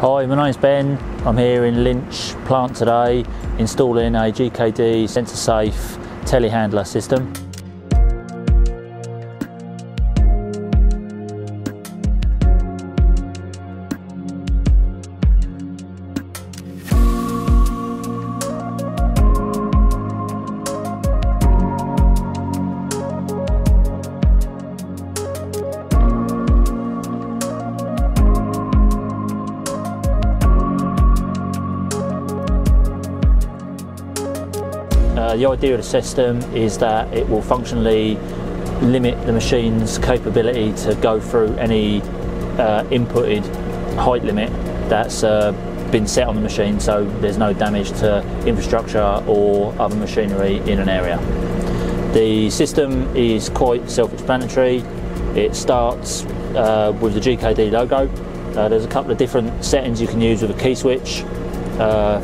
Hi, my name's Ben. I'm here in Lynch Plant today installing a GKD sensor safe telehandler system. The idea of the system is that it will functionally limit the machine's capability to go through any inputted height limit that's been set on the machine, so there's no damage to infrastructure or other machinery in an area. The system is quite self-explanatory. It starts with the GKD logo. There's a couple of different settings you can use with a key switch.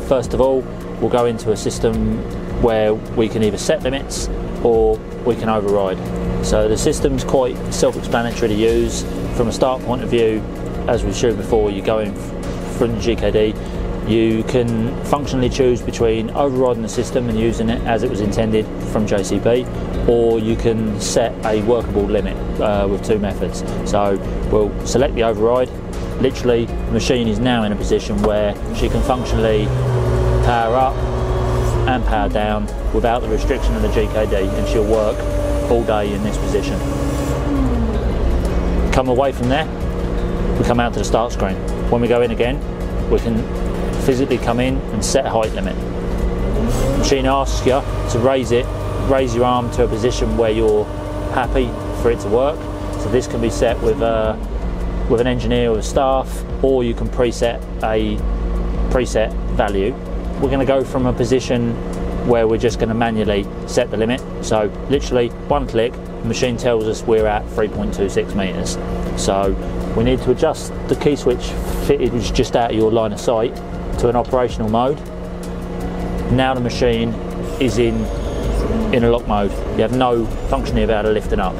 First of all, we'll go into a system where we can either set limits or we can override. So the system's quite self-explanatory to use. From a start point of view, as we showed before, you go in from the GKD, you can functionally choose between overriding the system and using it as it was intended from JCB, or you can set a workable limit with two methods. So we'll select the override. Literally, the machine is now in a position where she can functionally power up and power down without the restriction of the GKD, and she'll work all day in this position. Come away from there, we come out to the start screen. When we go in again, we can physically come in and set a height limit. The machine asks you to raise your arm to a position where you're happy for it to work. So this can be set with an engineer or a staff, or you can preset a value. We're going to go from a position where we're just going to manually set the limit. So literally one click, the machine tells us we're at 3.26 meters. So we need to adjust the key switch fitted just out of your line of sight to an operational mode. Now the machine is in a lock mode. You have no functioning of how to lift it up.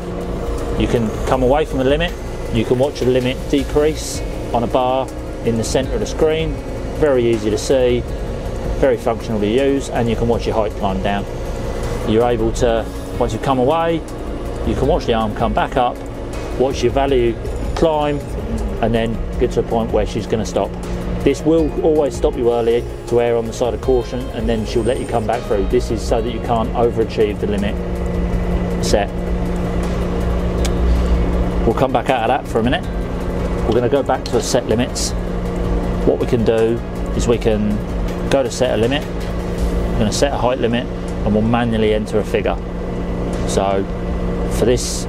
You can come away from the limit. You can watch the limit decrease on a bar in the center of the screen. Very easy to see. Very functional to use, and you can watch your height climb down. You're able to, once you come away, you can watch the arm come back up, watch your value climb, and then get to a point where she's going to stop. This will always stop you early to err on the side of caution, and then she'll let you come back through. This is so that you can't overachieve the limit set. We'll come back out of that for a minute. We're going to go back to a set limits. What we can do is we can go to set a limit. I'm going to set a height limit, and we'll manually enter a figure. So for this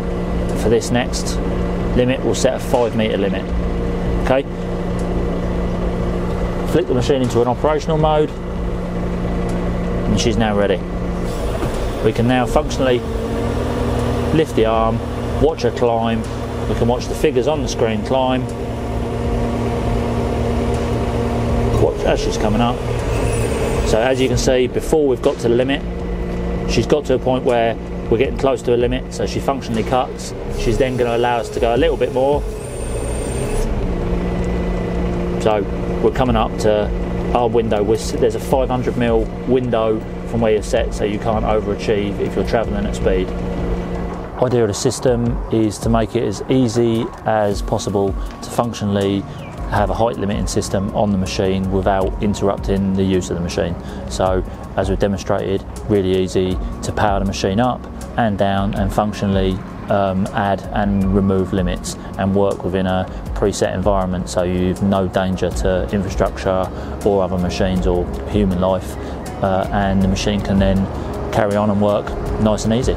next limit, we'll set a 5 meter limit. Okay. Flick the machine into an operational mode, and she's now ready. We can now functionally lift the arm, watch her climb. We can watch the figures on the screen climb. Watch as she's coming up. So as you can see, before we've got to the limit, she's got to a point where we're getting close to a limit, so she functionally cuts. She's then going to allow us to go a little bit more. So we're coming up to our window. There's a 500mm window from where you're set, so you can't overachieve if you're travelling at speed. The idea of the system is to make it as easy as possible to functionally have a height limiting system on the machine without interrupting the use of the machine. So as we've demonstrated, really easy to power the machine up and down and functionally add and remove limits and work within a preset environment, so you've no danger to infrastructure or other machines or human life, and the machine can then carry on and work nice and easy.